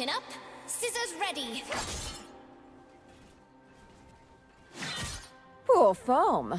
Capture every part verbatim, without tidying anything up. Chin up, scissors ready. Poor form.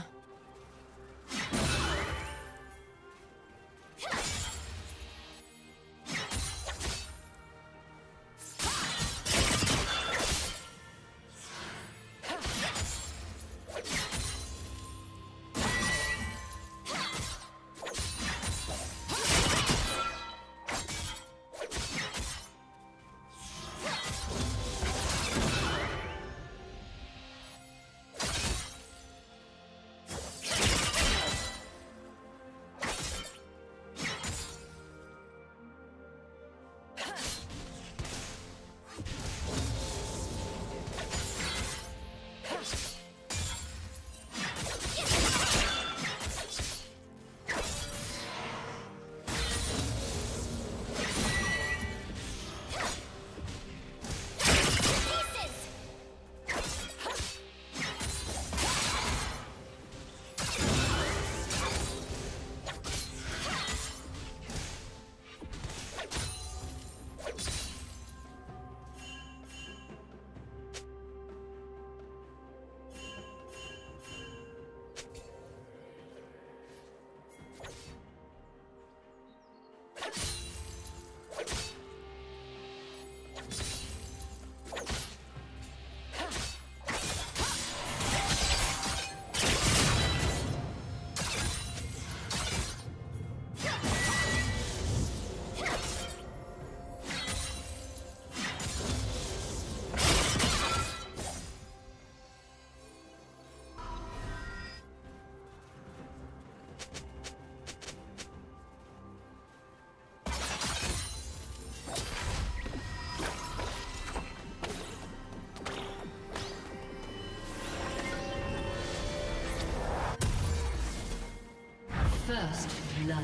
First blood.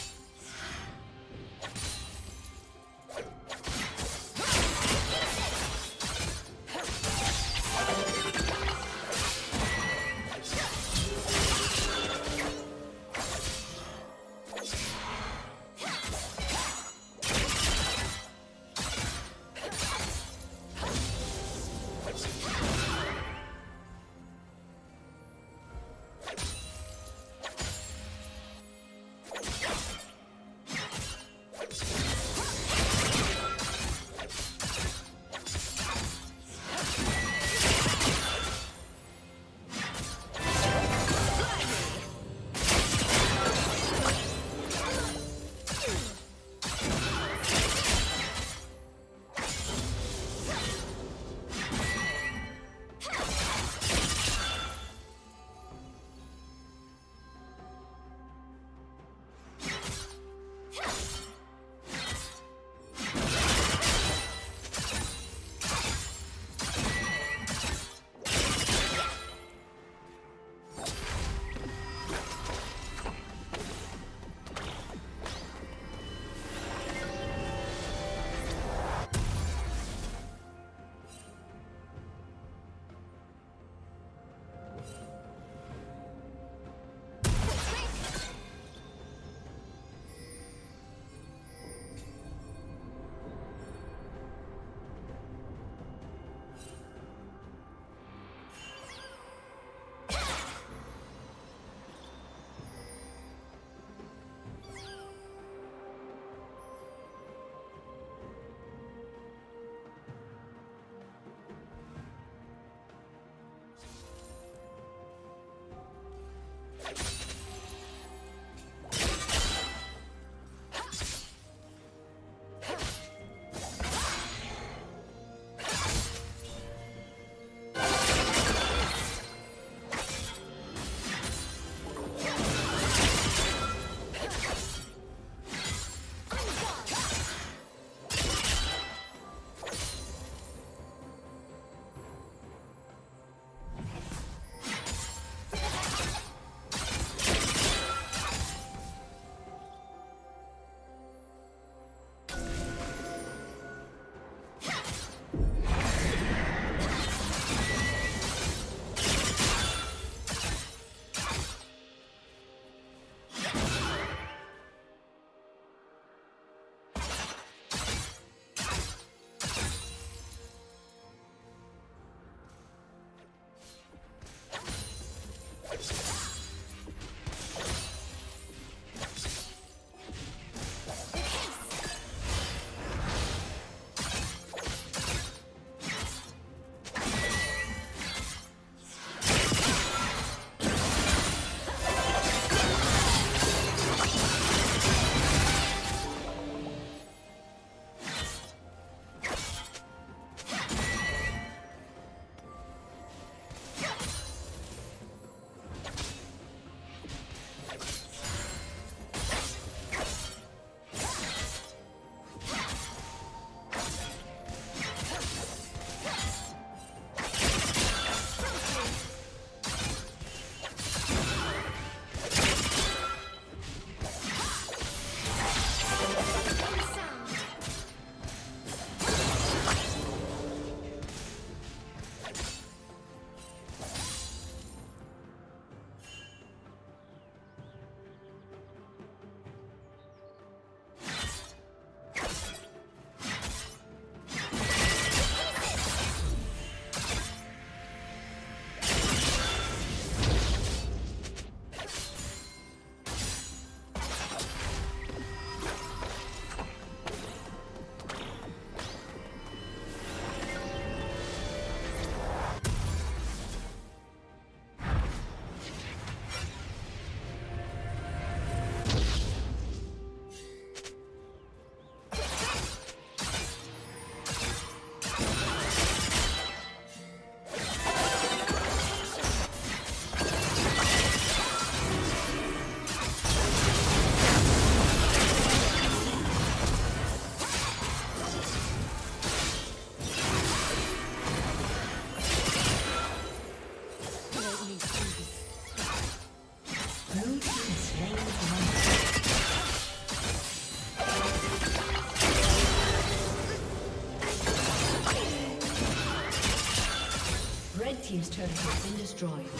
Team's turret has been destroyed.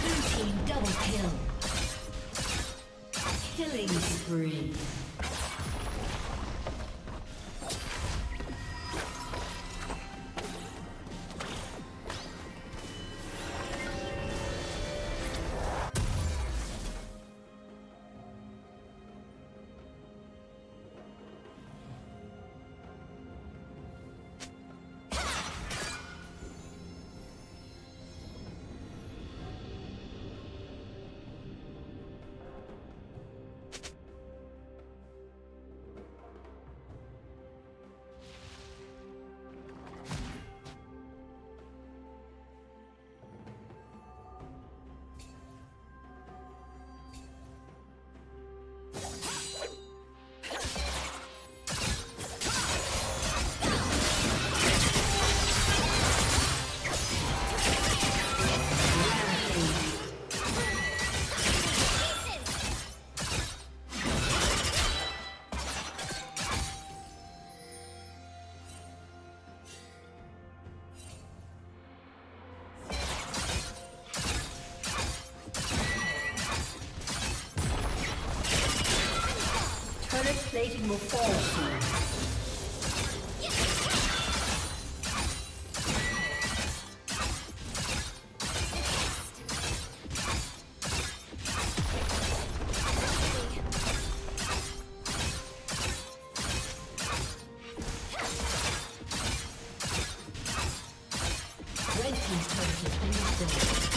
Blue team double kill. Killing spree. Plating will fall soon. Red team's turret has been destroyed.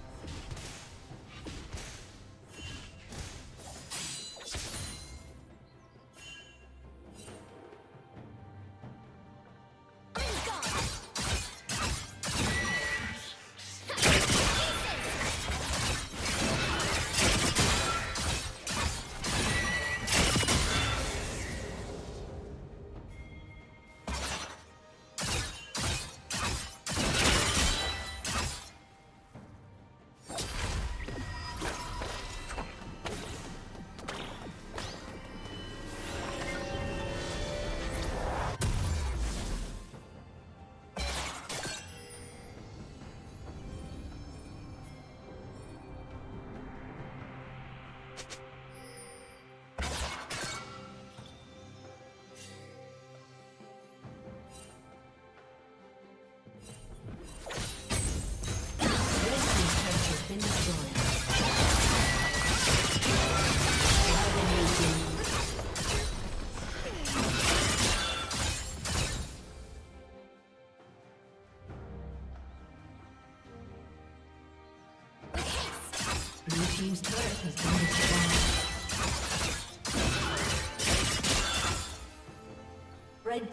Team's turret has been destroyed. Red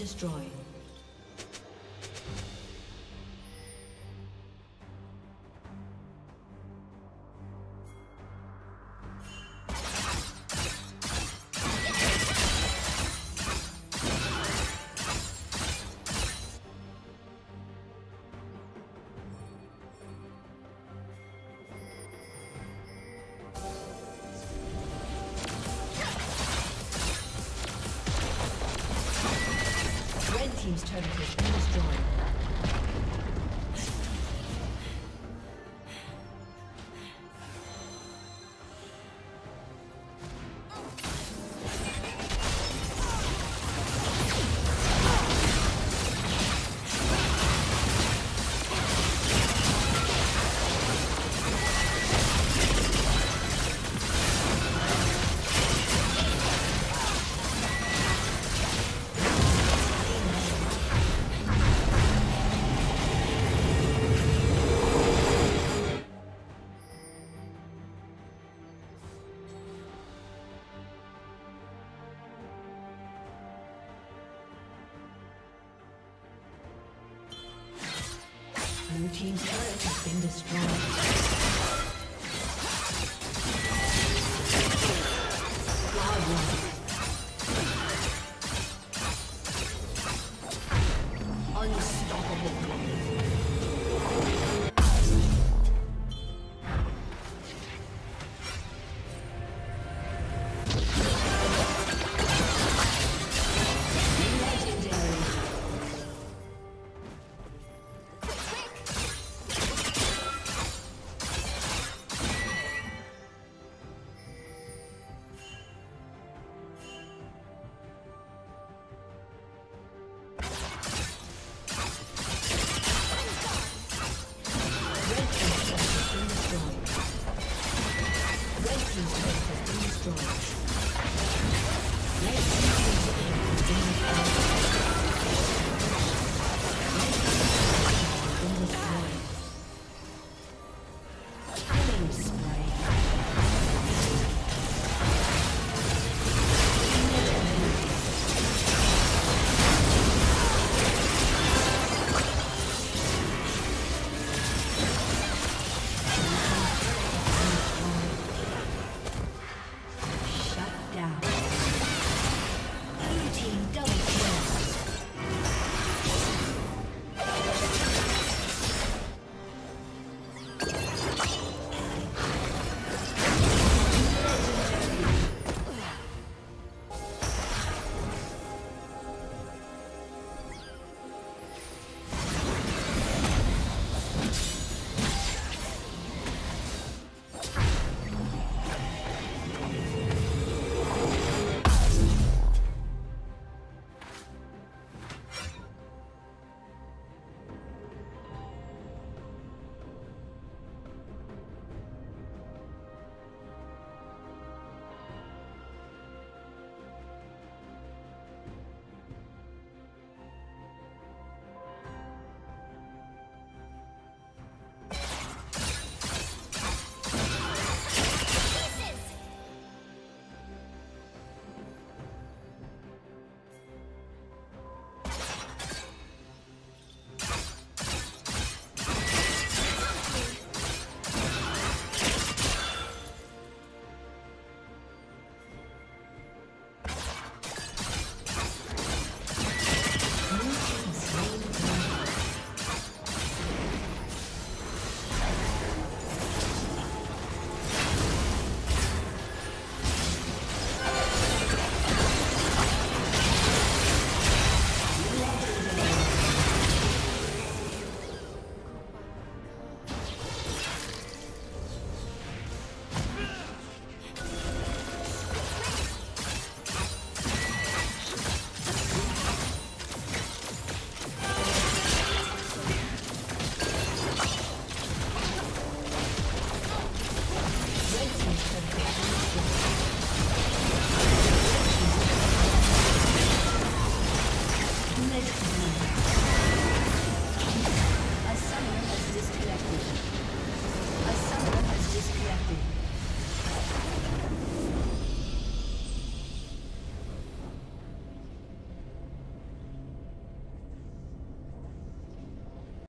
Destroyed. Team's turret has been destroyed. Blue team's turret has been destroyed.